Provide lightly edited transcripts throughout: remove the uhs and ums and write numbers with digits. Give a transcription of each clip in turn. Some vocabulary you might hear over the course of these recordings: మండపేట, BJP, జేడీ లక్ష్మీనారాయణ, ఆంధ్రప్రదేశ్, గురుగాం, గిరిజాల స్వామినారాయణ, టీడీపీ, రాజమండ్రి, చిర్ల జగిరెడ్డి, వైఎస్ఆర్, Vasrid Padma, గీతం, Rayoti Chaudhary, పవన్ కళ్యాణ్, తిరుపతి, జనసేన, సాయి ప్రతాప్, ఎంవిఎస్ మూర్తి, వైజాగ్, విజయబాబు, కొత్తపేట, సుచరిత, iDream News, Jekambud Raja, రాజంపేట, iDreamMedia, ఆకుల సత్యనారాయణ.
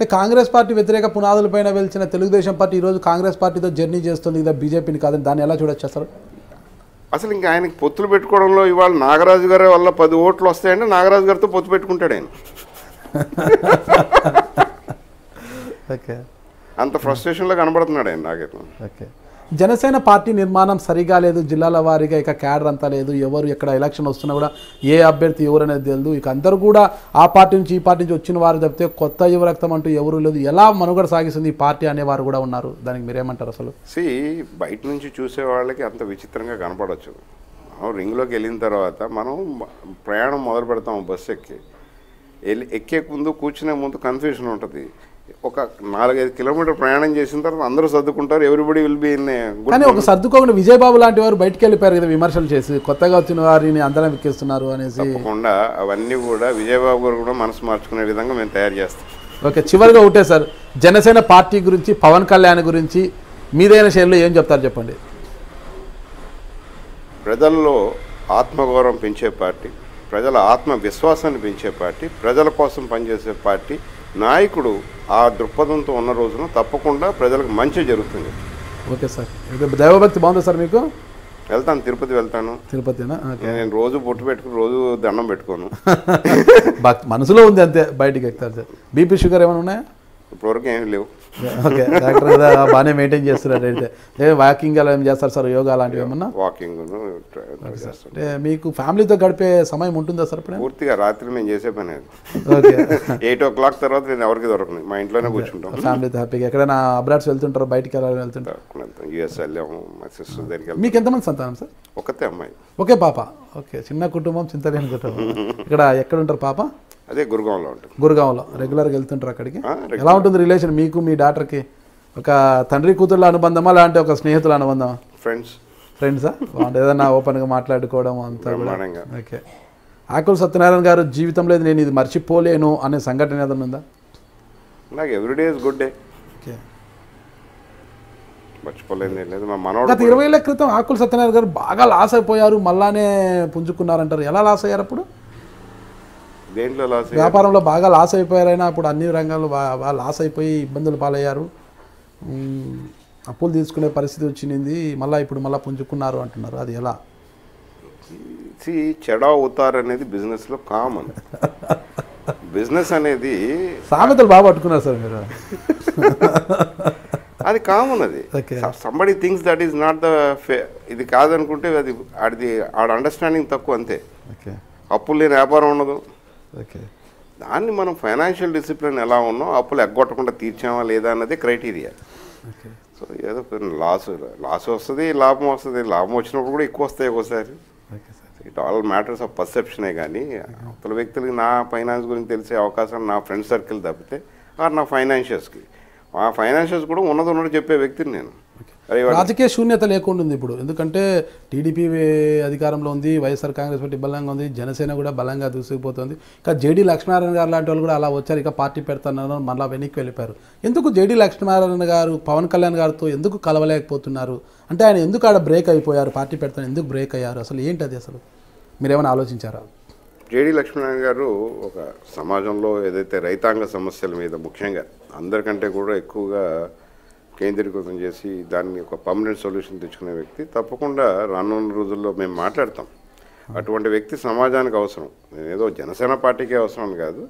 The Congress party with Reka Punadal Pena Wilson and Television party rose Congress party the journey just to leave the BJP in Kazan Daniela Chuda Chasar. అసలు ఆయన పొత్తులు ఇవాళ నాగరాజు గారి వల్ల 10 ఓట్లు వస్తాయంటే నాగరాజు గారితో పొత్తు పెట్టుకుంటాడు ఆయన. ఓకే అంత ఫ్రస్ట్రేషన్ లో కనబడుతున్నాడు ఆయన నాగేతం. ఓకే జనసేన పార్టీ నిర్మాణం సరిగా లేదు జిల్లాల వారీగా ఇక క్యాడర్ అంతా లేదు ఎవరు ఎక్కడ ఎలక్షన్ వస్తున్నా కూడా ఏ అభ్యర్థి ఎవరు అనేది తెలియదు ఇక అందరూ కూడా ఆ పార్టీ నుంచి ఈ పార్టీ నుంచి వచ్చిన వారు తప్పితే కొత్త యువ రక్తం అంటూ ఎవరు లేదు ఎలా మనుగడ సాగిస్తుంది ఈ పార్టీ అనేవారు కూడా ఉన్నారు దానికి మీరేమంటారు అసలు సి బయట నుంచి చూసే వాళ్ళకి అంత విచిత్రంగా కనపడొచ్చు మనం రింగ్లోకి వెళ్ళిన తర్వాత మనం ప్రయాణం మొదలు పెడతాము బస్సు ఎక్కి ఎక్కే ముందు కూర్చునే ముందు కన్ఫ్యూషన్ ఉంటుంది ఒక 4-5 కిలోమీటర్ ప్రయాణం చేసిన తర్వాత అందరూ సర్దుకుంటారు ఎవ్రీబడి విల్ బి ఇన్ కానీ ఒక సర్దుకోకుండా విజయబాబు లాంటి వారు బయటికి వెళ్ళిపోయారు కదా విమర్శలు చేసి కొత్తగా వచ్చిన వారిని అందరం ఎక్కిస్తున్నారు అనేసి తప్పకుండా అవన్నీ కూడా విజయబాబు గారు కూడా మనసు మార్చుకునే విధంగా మేము తయారు చేస్తాం ఓకే చివరిగా ఒకటే సార్ జనసేన పార్టీ గురించి పవన్ కళ్యాణ్ గురించి మీదైన శైలిలో ఏం చెప్తారు చెప్పండి ప్రజల్లో ఆత్మగౌరవం పెంచే పార్టీ ప్రజల ఆత్మవిశ్వాసాన్ని పెంచే పార్టీ ప్రజల కోసం పనిచేసే పార్టీ నాయకుడు ఆ దృక్పథంతో ఉన్న రోజున తప్పకుండా ప్రజలకు మంచి జరుగుతుంది ఓకే సార్ దైవభక్తి బాగుంది సార్ మీకు వెళ్తాను తిరుపతి వెళ్తాను తిరుపతినా నేను రోజు బొట్టు పెట్టుకుని రోజు దండం పెట్టుకోను మనసులో ఉంది అంతే బయటికి వెళ్తారు సార్ బీపీ షుగర్ ఏమైనా ఉన్నాయా ఇప్పటివరకు ఏమి లేవు ఓకే డాక్టర్ బాగానే మెయింటైన్ చేస్తున్నారు అంటే వాకింగ్ అలా ఏం చేస్తారు సార్ యోగా అలాంటివి ఏమన్నా వాకింగ్ అంటే మీకు ఫ్యామిలీతో గడిపే సమయం ఉంటుందా సార్ పూర్తిగా రాత్రి మేము చేసే పని ఓకే 8 o'clock తర్వాత నేను ఎవరికి దొరకను మా ఇంట్లోనే కూర్చుంటాం ఫ్యామిలీతో హ్యాపీగా ఎక్కడైనా అబ్రాడ్స్ వెళ్తుంటారు బయటికి వెళ్ళాలని వెళ్తుంటారు యూఎస్ వెళ్ళాము మా సిస్టర్ దగ్గరికి మీకు ఎంతమంది సంతానం సార్ ఒకతే అమ్మాయి ఓకే పాప ఓకే చిన్న కుటుంబం చింతలేని కుటుంబం ఇక్కడ ఎక్కడ ఉంటారు పాప అదే గురుగాంలో ఉంటుంది గురుగాంలో రెగ్యులర్గా వెళ్తుంటారు అక్కడికి ఎలా ఉంటుంది రిలేషన్ మీకు మీ డాటర్కి ఒక తండ్రి కూతుర్ల అనుబంధమా లేదంటే ఒక స్నేహితుల అనుబంధమా ఫ్రెండ్స్ ఫ్రెండ్సా బాగుంటుంది ఏదన్నా ఓపెన్గా మాట్లాడుకోవడం అంతా ఓకే ఆకుల సత్యనారాయణ గారు జీవితంలో నేను ఇది మర్చిపోలేను అనే సంఘటన ఏదన్నా ఉందా నాకు everyday is good day okay గత 20 ఏళ్ల క్రితం ఆకుల సత్యనారాయణ గారు బాగా లాస్ అయిపోయారు మళ్ళానే పుంజుకున్నారంటారు ఎలా లాస్ అయ్యారు అప్పుడు దేంట్లో లాస్ వ్యాపారంలో బాగా లాస్ అయిపోయారైనా అప్పుడు అన్ని రంగాల్లో లాస్ అయిపోయి ఇబ్బందులు పాలయ్యారు అప్పులు తీసుకునే పరిస్థితి వచ్చింది మళ్ళీ ఇప్పుడు మళ్ళీ పుంజుకున్నారు అంటున్నారు అది ఎలా చెడ అవుతారు అనేది బిజినెస్లో కామన్ బిజినెస్ అనేది సామెతలు బాగా పట్టుకున్నారు సార్ మీరు అది కామన్ అది somebody things that is not the ఇది కాదనుకుంటే అది ఆడ అండర్స్టాండింగ్ తక్కువ అంతే అప్పులు లేని వ్యాపారం ఉండదు ఓకే దాన్ని మనం ఫైనాన్షియల్ డిసిప్లిన్ ఎలా ఉన్నాం అప్పులు ఎగ్గొట్టకుండా తీర్చామా లేదా అన్నది క్రైటీరియా ఓకే సో ఏదో లాస్ వస్తుంది లాభం వస్తుంది లాభం వచ్చినప్పుడు కూడా ఎక్కువ వస్తాయి ఒకసారి okay sir it all matters of పర్సెప్షనే కానీ అసలు వ్యక్తులకి నా ఫైనాన్స్ గురించి తెలిసే అవకాశం నా ఫ్రెండ్ సర్కిల్ తప్పితే ఆర్ నా ఫైనాన్షియల్స్కి ఆ ఫైనాన్షియల్స్ కూడా ఉన్నది చెప్పే వ్యక్తిని నేను రాజకీయ శూన్యత లేకుండా ఉంది ఇప్పుడు ఎందుకంటే టీడీపీ అధికారంలో ఉంది వైఎస్ఆర్ కాంగ్రెస్ పార్టీ బలంగా ఉంది జనసేన కూడా బలంగా దూసుకుపోతుంది ఇక జేడీ లక్ష్మీనారాయణ గారు లాంటి వాళ్ళు కూడా అలా వచ్చారు ఇక పార్టీ పెడతానని మళ్ళీ వెనక్కి వెళ్ళిపోయారు ఎందుకు జేడీ లక్ష్మీనారాయణ గారు పవన్ కళ్యాణ్ గారితో ఎందుకు కలవలేకపోతున్నారు అంటే ఆయన ఎందుకు ఆడ బ్రేక్ అయిపోయారు పార్టీ పెడతాను ఎందుకు బ్రేక్ అయ్యారు అసలు ఏంటి అది అసలు మీరేమైనా ఆలోచించారా జేడీ లక్ష్మీనారాయణ గారు ఒక సమాజంలో ఏదైతే రైతాంగ సమస్యల మీద ముఖ్యంగా అందరికంటే కూడా ఎక్కువగా కేంద్రీకృతం చేసి దాన్ని ఒక పర్మనెంట్ సొల్యూషన్ తెచ్చుకునే వ్యక్తి తప్పకుండా రానున్న రోజుల్లో మేము మాట్లాడతాం అటువంటి వ్యక్తి సమాజానికి అవసరం నేనేదో జనసేన పార్టీకే అవసరం కాదు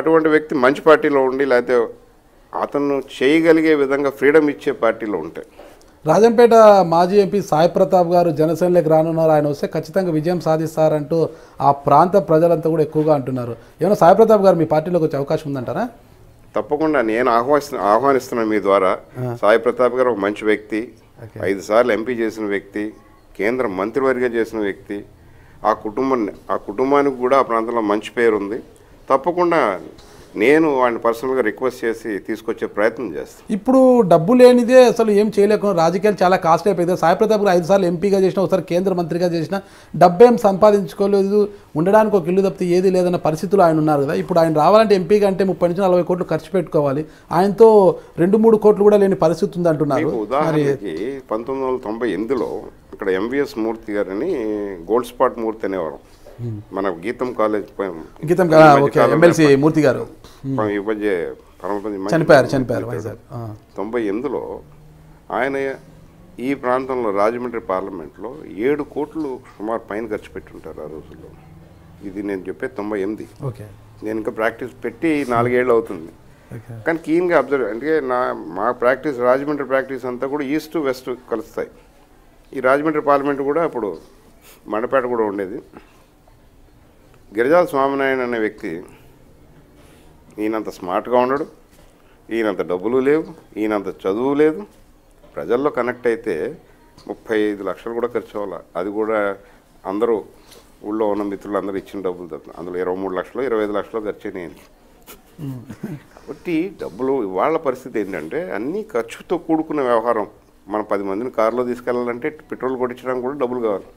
అటువంటి వ్యక్తి మంచి పార్టీలో ఉండి లేకపోతే అతను చేయగలిగే విధంగా ఫ్రీడమ్ ఇచ్చే పార్టీలో ఉంటాయి రాజంపేట మాజీ ఎంపీ సాయి ప్రతాప్ గారు జనసేనలోకి రానున్నారు ఆయన వస్తే ఖచ్చితంగా విజయం సాధిస్తారంటూ ఆ ప్రాంత ప్రజలంతా కూడా ఎక్కువగా అంటున్నారు ఏమన్నా సాయి ప్రతాప్ గారు మీ పార్టీలోకి వచ్చే అవకాశం ఉందంటారా తప్పకుండా నేను ఆహ్వానిస్తున్నాను మీ ద్వారా సాయి ప్రతాప్ గారు ఒక మంచి వ్యక్తి 5 సార్లు ఎంపీ చేసిన వ్యక్తి కేంద్ర మంత్రివర్గ చేసిన వ్యక్తి ఆ కుటుంబానికి కూడా ఆ ప్రాంతంలో మంచి పేరు ఉంది తప్పకుండా నేను వాడిని పర్సనల్గా రిక్వెస్ట్ చేసి తీసుకొచ్చే ప్రయత్నం చేస్తాను ఇప్పుడు డబ్బు లేనిదే అసలు ఏం చేయలేకుండా రాజకీయాలు చాలా కాస్ట్ అయిపోయింది సాయి ప్రతాప్ గారు 5 సార్లు ఎంపీగా చేసినా ఒకసారి కేంద్ర మంత్రిగా చేసినా డబ్బు ఏం సంపాదించుకోలేదు ఉండడానికి ఒక ఇల్లు తప్పితే ఏది లేదన్న పరిస్థితులు ఆయన ఉన్నారు కదా ఇప్పుడు ఆయన రావాలంటే ఎంపీగా అంటే 30 నుంచి 40 కోట్లు ఖర్చు పెట్టుకోవాలి ఆయనతో 2-3 కోట్లు కూడా లేని పరిస్థితి ఉంది అంటున్నారు ఉదాహరణకి 1998లో ఇక్కడ ఎంవిఎస్ మూర్తి గారిని గోల్డ్ స్పాట్ మూర్తి అనేవారు మన గీతం కాలేజ్ గీతం ఎమ్మెల్సీ మూర్తి గారు ఈ మధ్య చనిపోయారు చనిపోయారు వైజాగ్ 98లో ఆయన ఈ ప్రాంతంలో రాజమండ్రి పార్లమెంట్లో 7 కోట్లు సుమారు పైన ఖర్చు పెట్టుంటారు ఆ రోజుల్లో. ఇది నేను చెప్పే 98. నేను ఇంకా ప్రాక్టీస్ పెట్టి 4 ఏళ్ళు అవుతుంది. కానీ కీన్గా అబ్జర్వ్ అంటే మా ప్రాక్టీస్ రాజమండ్రి ప్రాక్టీస్ అంతా కూడా ఈస్ట్ వెస్ట్ కలుస్తాయి. ఈ రాజమండ్రి పార్లమెంట్ కూడా అప్పుడు మండపేట కూడా ఉండేది. గిరిజాల స్వామినారాయణ అనే వ్యక్తి ఈయనంత స్మార్ట్గా ఉన్నాడు, ఈయనంత డబ్బులు లేవు, ఈయనంత చదువు లేదు. ప్రజల్లో కనెక్ట్ అయితే 35 లక్షలు కూడా ఖర్చు అవ్వాలి. అది కూడా అందరూ ఊళ్ళో ఉన్న మిత్రులు అందరూ ఇచ్చిన డబ్బులు తప్ప. అందులో 23 లక్షలు 25 లక్షలు ఖర్చు అయినాయండి. కాబట్టి డబ్బులు వాళ్ళ పరిస్థితి ఏంటంటే అన్నీ ఖర్చుతో కూడుకున్న వ్యవహారం. మనం 10 మందిని కారులో తీసుకెళ్ళాలంటే పెట్రోల్ కొట్టించడానికి కూడా డబ్బులు కావాలి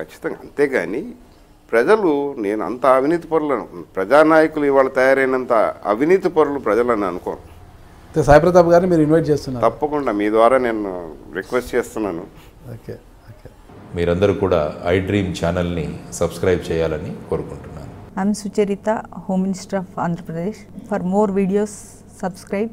ఖచ్చితంగా. అంతేగాని ప్రజలు నేను అంత అవినీతి పరులు అనుకున్నాను. ప్రజానాయకులు ఇవాళ తయారైనంత అవినీతి పరులు ప్రజలని అనుకోను. సాయి ప్రతాప్ గారిని మీరు ఇన్వైట్ చేస్తున్నారు. తప్పకుండా మీ ద్వారా నేను రిక్వెస్ట్ చేస్తున్నాను. ఓకే ఓకే మీరందరూ కూడా ఐ డ్రీమ్ ఛానల్ని సబ్స్క్రైబ్ చేయాలని కోరుకుంటున్నాను. I'm సుచరిత, home minister of ఆంధ్రప్రదేశ్. For more videos subscribe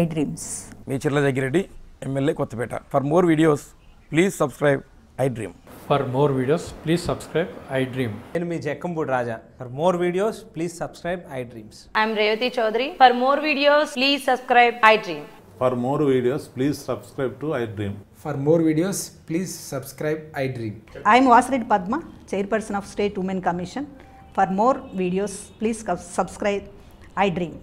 I dreams. మీ చిర్ల జగిరెడ్డి, MLA కొత్తపేట. For more videos please subscribe I dream. For more videos, please subscribe iDream. I am Jekambud Raja. For more videos, please subscribe iDreams. I am Rayoti Chaudhary. For more videos, please subscribe iDream. For more videos, please subscribe to iDream. For more videos, please subscribe iDream. I am Vasrid Padma, Chairperson of State Women Commission. For more videos, please subscribe iDream.